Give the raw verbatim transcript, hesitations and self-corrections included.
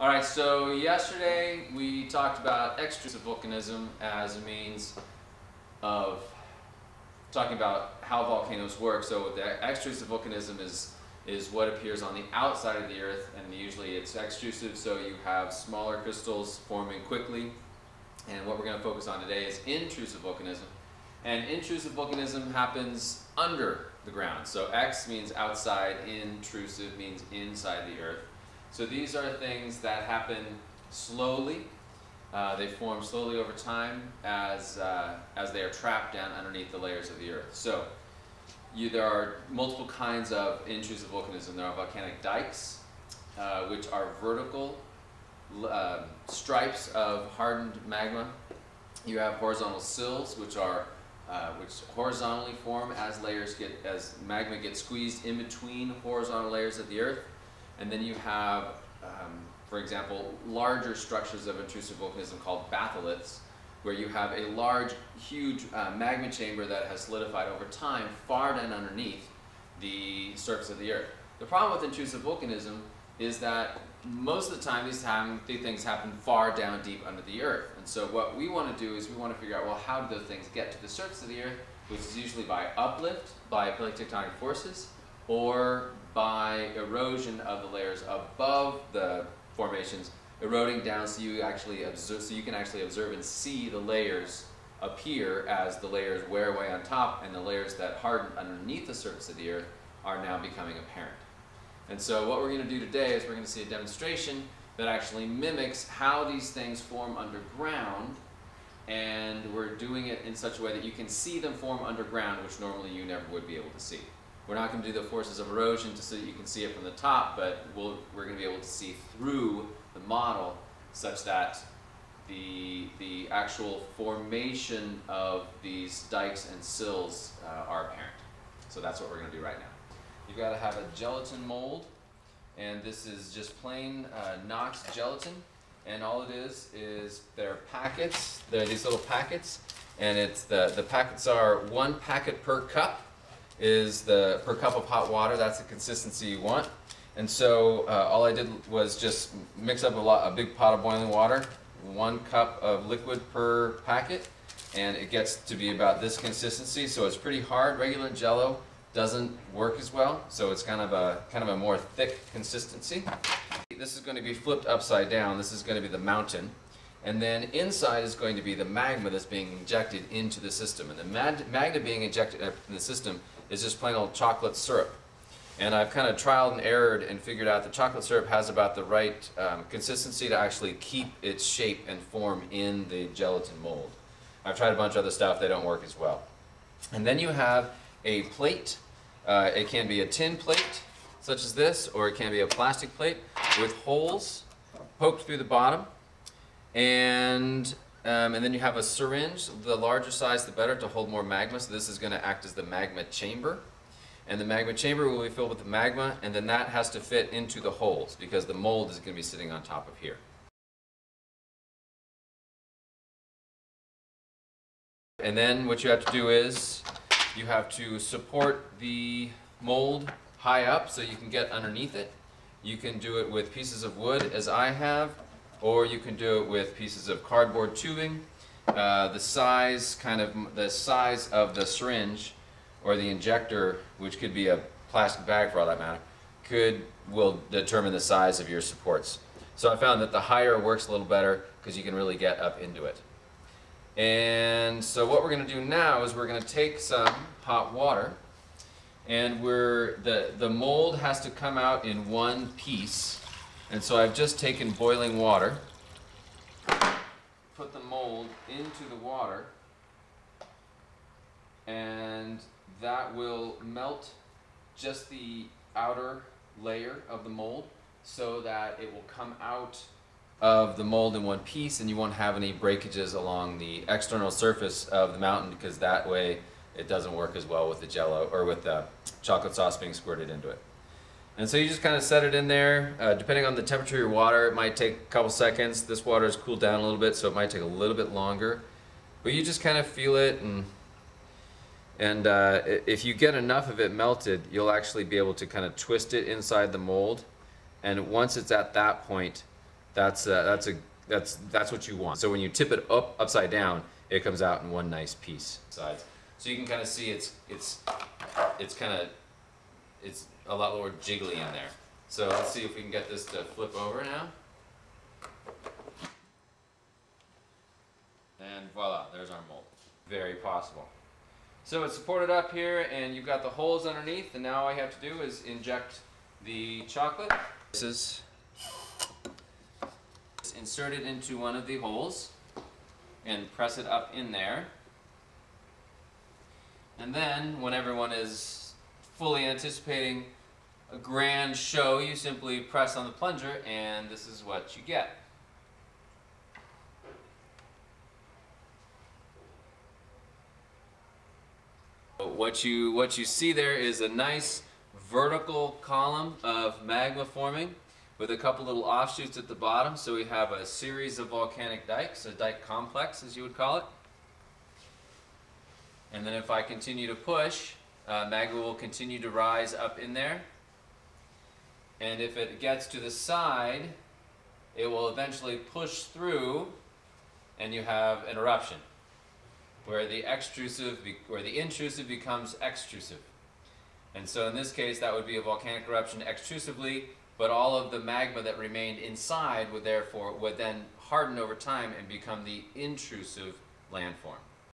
Alright, so yesterday we talked about extrinsic volcanism as a means of talking about how volcanoes work. So the extrusive volcanism is, is what appears on the outside of the earth, and usually it's extrusive, so you have smaller crystals forming quickly. And what we're going to focus on today is intrusive volcanism. And intrusive volcanism happens under the ground. So ex means outside, intrusive means inside the earth. So these are things that happen slowly. Uh, they form slowly over time as, uh, as they are trapped down underneath the layers of the earth. So you, there are multiple kinds of intrusive volcanism. There are volcanic dikes, uh, which are vertical uh, stripes of hardened magma. You have horizontal sills, which are Uh, which horizontally form as layers get as magma gets squeezed in between horizontal layers of the earth. And then you have, um, for example, larger structures of intrusive volcanism called batholiths, where you have a large, huge uh, magma chamber that has solidified over time far down underneath the surface of the earth. The problem with intrusive volcanism is that most of the time these, time, these things happen far down deep under the earth. And so what we want to do is we want to figure out, well, how do those things get to the surface of the earth, which is usually by uplift, by plate tectonic forces, or by erosion of the layers above the formations, eroding down so you, actually observe, so you can actually observe and see the layers appear as the layers wear away on top, and the layers that hardened underneath the surface of the earth are now becoming apparent. And so what we're going to do today is we're going to see a demonstration that actually mimics how these things form underground, and we're doing it in such a way that you can see them form underground, which normally you never would be able to see. We're not going to do the forces of erosion just so that you can see it from the top, but we'll, we're going to be able to see through the model such that the, the actual formation of these dikes and sills uh, are apparent. So that's what we're going to do right now. You've got to have a gelatin mold, and this is just plain uh, Knox gelatin, and all it is is they're packets, they're these little packets, and it's the, the packets are one packet per cup is the per cup of hot water. That's the consistency you want. And so uh, all I did was just mix up a, lot, a big pot of boiling water, one cup of liquid per packet, and it gets to be about this consistency, so it's pretty hard. Regular Jell-O doesn't work as well, so it's kind of a kind of a more thick consistency. This is going to be flipped upside down. This is going to be the mountain, and then inside is going to be the magma that's being injected into the system. And the mag magma being injected in the system is just plain old chocolate syrup. And I've kind of trialed and errored and figured out the chocolate syrup has about the right um, consistency to actually keep its shape and form in the gelatin mold. I've tried a bunch of other stuff; they don't work as well. And then you have a plate. Uh, it can be a tin plate, such as this, or it can be a plastic plate with holes poked through the bottom. And, um, and then you have a syringe. The larger size, the better, to hold more magma. So this is going to act as the magma chamber. And the magma chamber will be filled with the magma, and then that has to fit into the holes because the mold is going to be sitting on top of here. And then what you have to do is you have to support the mold high up so you can get underneath it. You can do it with pieces of wood, as I have, or you can do it with pieces of cardboard tubing. Uh, the size, kind of the size of the syringe or the injector, which could be a plastic bag for all that matter, could will determine the size of your supports. So I found that the higher works a little better because you can really get up into it. And so what we're going to do now is we're going to take some hot water, and we're, the, the mold has to come out in one piece. And so I've just taken boiling water, put the mold into the water, and that will melt just the outer layer of the mold so that it will come out of the mold in one piece, and you won't have any breakages along the external surface of the mountain, because that way it doesn't work as well with the Jell-O or with the chocolate sauce being squirted into it. And so you just kind of set it in there. Uh, depending on the temperature of your water, it might take a couple seconds. This water has cooled down a little bit, so it might take a little bit longer. But you just kind of feel it, and and uh, if you get enough of it melted, you'll actually be able to kind of twist it inside the mold. And once it's at that point, that's uh, that's a that's that's what you want. So when you tip it up upside down, it comes out in one nice piece. Sides. So you can kind of see it's it's it's kind of it's a lot more jiggly in there. So let's see if we can get this to flip over now. And voila, there's our mold. Very possible. So it's supported up here and you've got the holes underneath, and now all I have to do is inject the chocolate. This is inserted into one of the holes and press it up in there. And then when everyone is fully anticipating a grand show, you simply press on the plunger and this is what you get. What you, what you see there is a nice vertical column of magma forming with a couple little offshoots at the bottom. So we have a series of volcanic dikes, a dike complex as you would call it. And then if I continue to push, uh, magma will continue to rise up in there. And if it gets to the side, it will eventually push through and you have an eruption, where the extrusive, where the intrusive becomes extrusive. And so in this case, that would be a volcanic eruption extrusively, but all of the magma that remained inside would therefore, would then harden over time and become the intrusive landform.